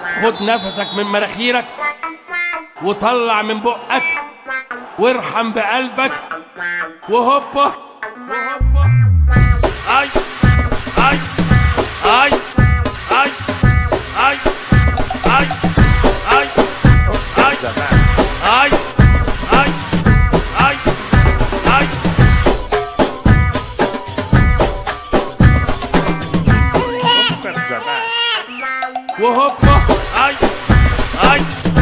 خد نفسك من مراخيرك وطلع من بقك وارحم بقلبك وهوبا وهوبا. اي اي اي اي اي اي اي اي اي وهوبا. اي اي